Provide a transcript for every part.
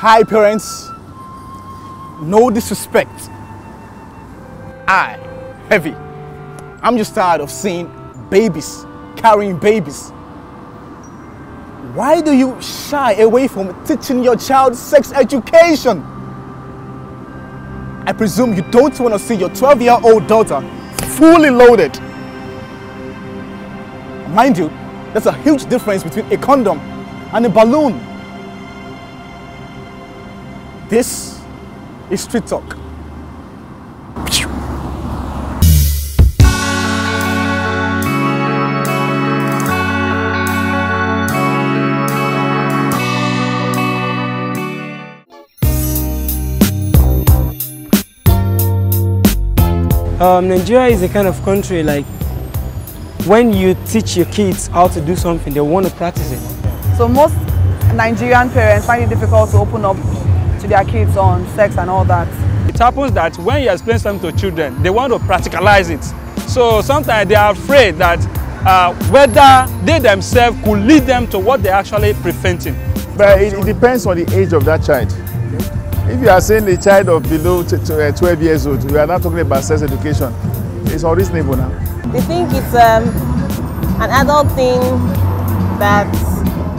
Hi parents, no disrespect. I, Heavy, I'm just tired of seeing babies carrying babies. Why do you shy away from teaching your child sex education? I presume you don't want to see your 12-year-old daughter fully loaded. Mind you, there's a huge difference between a condom and a balloon. This is Street Talk. Nigeria is a kind of country like when you teach your kids how to do something, they want to practice it. So most Nigerian parents find it difficult to open up to their kids on sex and all that. It happens that when you explain something to children, they want to practicalize it. So sometimes they are afraid that whether they themselves could lead them to what they're actually preventing. But it depends on the age of that child. If you are saying a child of below 12 years old, we are not talking about sex education. It's unreasonable now. They think it's an adult thing that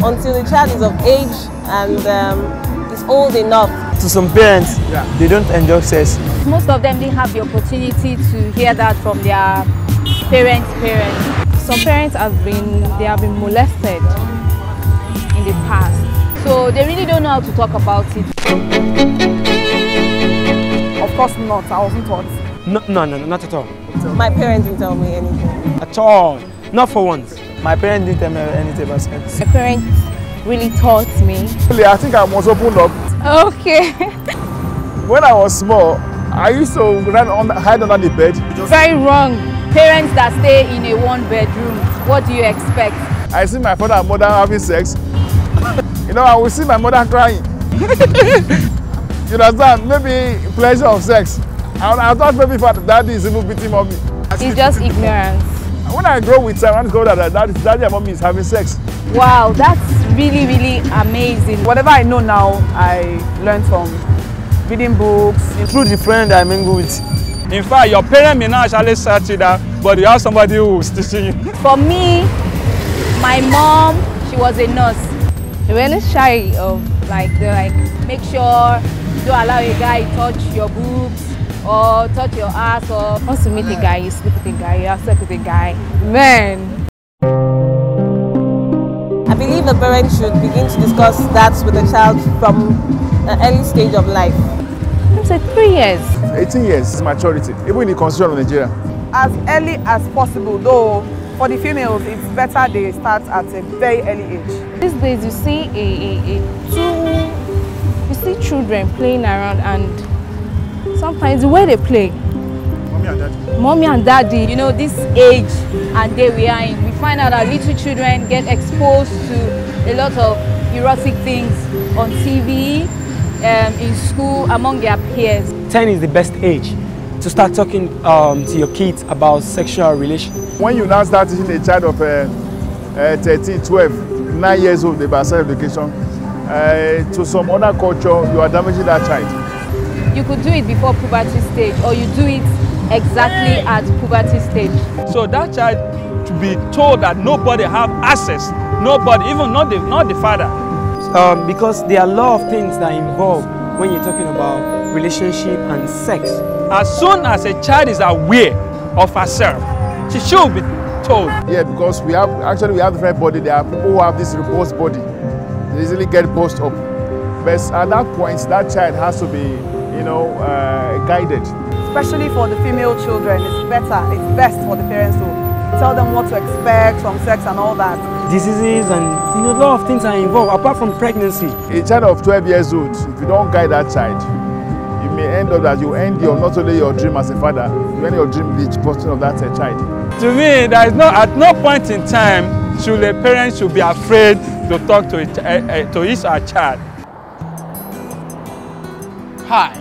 until the child is of age and is old enough. To some parents, yeah, they don't enjoy sex. Most of them didn't have the opportunity to hear that from their parents. Some parents have been molested in the past. So they really don't know how to talk about it. Of course not, I wasn't taught. No, not at all. My parents didn't tell me anything. At all, not for once. My parents didn't tell me anything about sex. My parents really taught me. I think I was opened up. Okay. When I was small, I used to hide under the bed. Very wrong. Parents that stay in a one-bedroom, what do you expect? I see my father and mother having sex. You know, I will see my mother crying. You understand? Maybe pleasure of sex. I thought maybe daddy is even beating mommy. It's just ignorance. When I grow with time, I go that daddy and mommy is having sex. Wow, that's really, really amazing. Whatever I know now, I learned from reading books, through the friend I mingle with. In fact, your parent may not actually search you that, but you have somebody who's teaching you. For me, my mom, she was a nurse. Really shy of make sure you don't allow a guy to touch your boobs or touch your ass, or once you meet a guy, you sleep with a guy, you have sex with a guy. Man. I believe the parents should begin to discuss that with the child from an early stage of life. I said 3 years. 18 years maturity, even in the constitution of Nigeria. As early as possible, though. For the females, it's better they start at a very early age. These days, you see children playing around, and sometimes the way they play, mommy and daddy. Mommy and daddy. You know, this age and day we are in, we find out our little children get exposed to a lot of erotic things on TV, in school, among their peers. 10 is the best age to start talking to your kids about sexual relations. When you now start teaching a child of 13, 12, 9 years old about sex education, to some other culture, you are damaging that child. You could do it before puberty stage, or you do it exactly at puberty stage. So that child to be told that nobody have access, nobody, even not the father. Because there are a lot of things that involve when you're talking about relationship and sex. As soon as a child is aware of herself, she should be told. Yeah, because we have different body. There are people who have this robust body. They easily get bossed up. But at that point, that child has to be, guided. Especially for the female children, it's best for the parents to tell them what to expect from sex and all that. Diseases and a lot of things are involved, apart from pregnancy. A child of 12 years old, if you don't guide that child, you may end up that you end your, not only your dream as a father, you end your dream with the person of that child. To me, there is at no point in time should a parent should be afraid to talk to his or her child. Hi,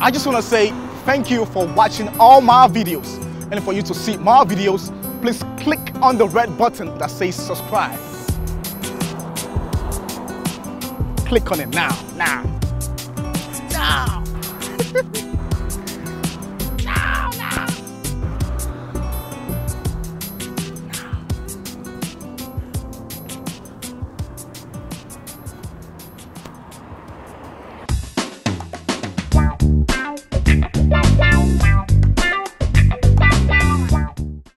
I just want to say thank you for watching all my videos. And for you to see more videos, please click on the red button that says subscribe. click on it now.